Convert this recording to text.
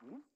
Hmm?